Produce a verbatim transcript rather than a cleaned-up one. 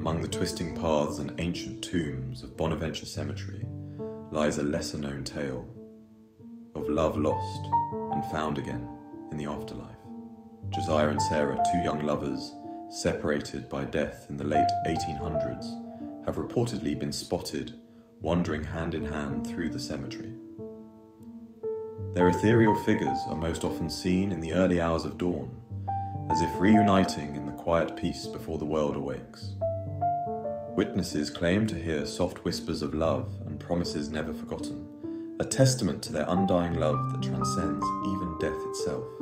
among the twisting paths and ancient tombs of Bonaventure Cemetery lies a lesser-known tale of love lost and found again in the afterlife. Josiah and Sarah, two young lovers separated by death in the late eighteen hundreds, have reportedly been spotted wandering hand in hand through the cemetery. Their ethereal figures are most often seen in the early hours of dawn, as if reuniting in the quiet peace before the world awakes. Witnesses claim to hear soft whispers of love and promises never forgotten, a testament to their undying love that transcends even death itself.